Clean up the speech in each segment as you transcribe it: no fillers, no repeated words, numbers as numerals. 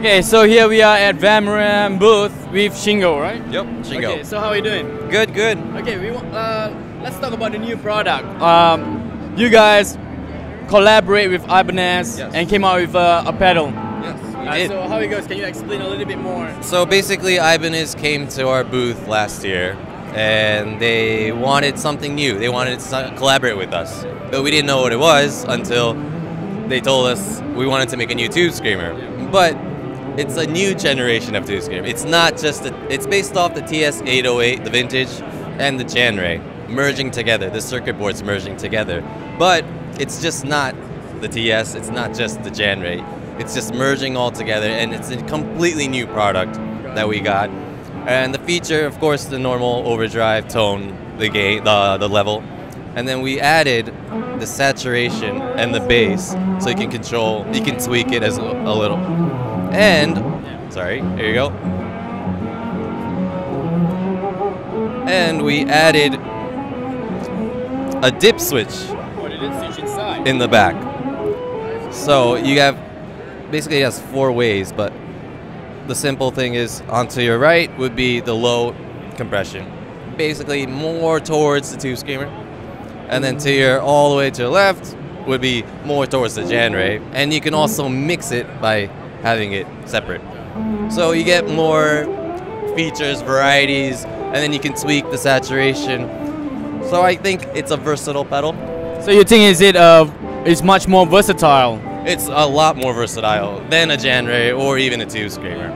Okay, so here we are at Vemuram booth with Shingo, right? Yep, Shingo. Okay, so how are you doing? Good, good. Okay, we let's talk about the new product. You guys collaborate with Ibanez, yes, and came out with a pedal. Yes, we did. So how you guys? Can you explain a little bit more? So basically, Ibanez came to our booth last year, and they wanted something new. They wanted to collaborate with us, but we didn't know what it was until they told us we wanted to make a new Tube Screamer. Yeah. But it's a new generation of Tube Screamer. It's not just it's based off the TS-808, the vintage, and the Jan Ray merging together. The circuit boards merging together, but it's just not the TS. It's not just the Jan Ray. It's just merging all together, and it's a completely new product that we got. And the feature, of course, the normal overdrive tone, the gain, the level, and then we added the saturation and the bass, so you can control, you can tweak it as a little. And, sorry, here you go. And we added a dip switch in the back. So you have, basically it has four ways, but the simple thing is onto your right would be the low compression. Basically more towards the Tube Screamer. And then to your, all the way to your left would be more towards the Jan Ray. And you can also mix it by having it separate. So you get more features, varieties, and then you can tweak the saturation. So I think it's a versatile pedal. So you think it's much more versatile? It's a lot more versatile than a Jan Ray or even a Tube Screamer.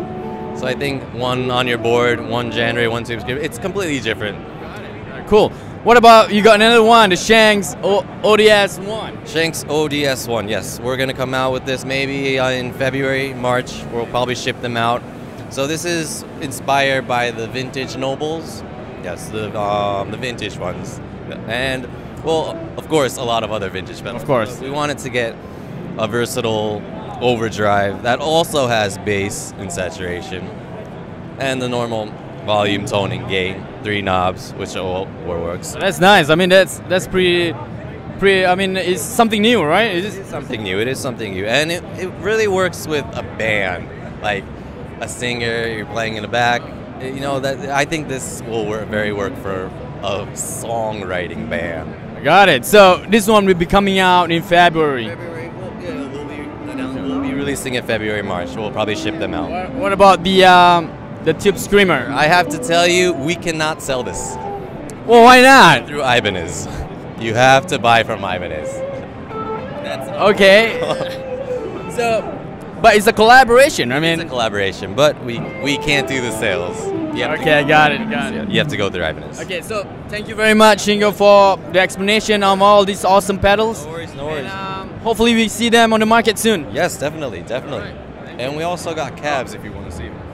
So I think one on your board, one Jan Ray, one Tube Screamer, it's completely different. Got it. Got it. Cool. What about, you got another one, the Shanks ODS-1? Shanks ODS-1, yes. We're going to come out with this maybe in February, March. We'll probably ship them out. So this is inspired by the vintage Nobles. Yes, the vintage ones. And, well, of course, a lot of other vintage pedals. Of course. We wanted to get a versatile overdrive that also has bass and saturation. And the normal volume, tone, and gain. Three knobs, which all works. That's nice. I mean, that's pretty. I mean, it's something new, right? It is something new. It is something new, and it really works with a band, like a singer. You're playing in the back. You know that I think this will work for a songwriting band. I got it. So this one will be coming out in February. We'll be releasing it February, March. We'll probably ship them out. What about the Tube Screamer? I have to tell you, we cannot sell this. Well, why not? Through Ibanez. You have to buy from Ibanez. That's okay. So, but it's a collaboration. I mean, it's a collaboration, but we can't do the sales. Okay, I got it. You have to go through Ibanez. Okay, so thank you very much, Shingo, for the explanation on all these awesome pedals. No worries, no worries. And, hopefully we see them on the market soon. Yes, definitely, definitely. Right. And we also got cabs if you want to see them.